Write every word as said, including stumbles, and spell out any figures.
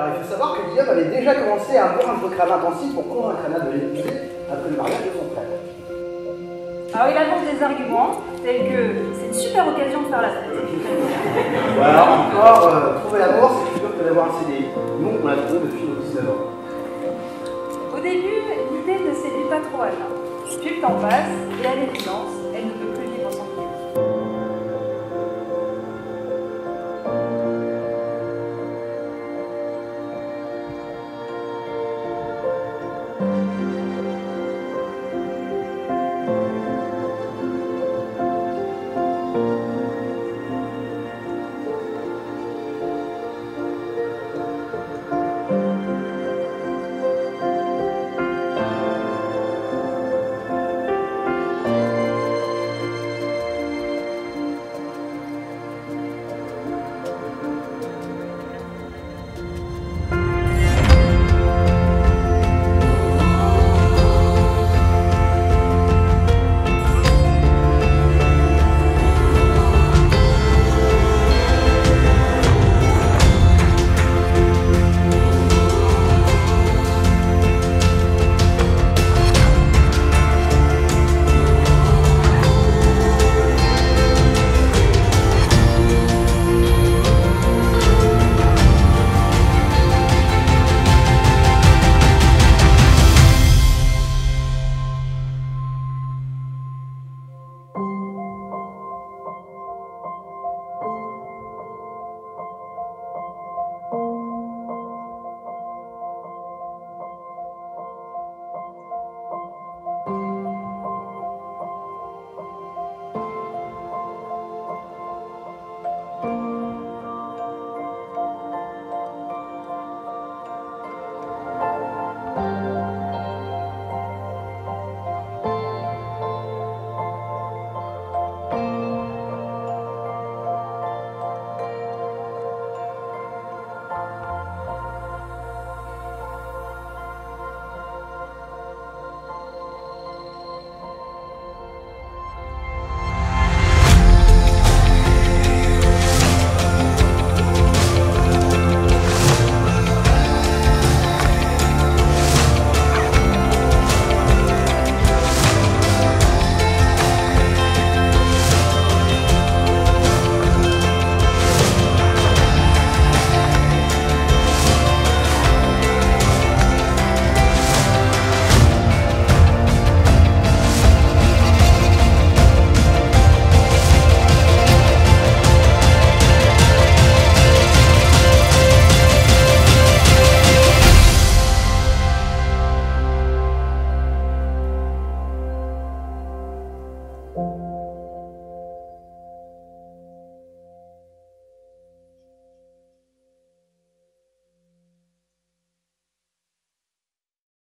Alors il faut savoir que Guillaume avait déjà commencé à avoir un programme intensif pour convaincre Anna de l'épouser après le mariage de son frère. Alors il avance des arguments tels que c'est une super occasion de faire la fête. Ou alors encore, euh, trouver l'amour, c'est plus dur que d'avoir un C D I. Nous, on l'a trouvé depuis nos dix-neuf ans. Au début, l'idée ne séduit pas trop Anna. Puis le temps passe et à l'évidence, elle ne peut plus vivre sans lui.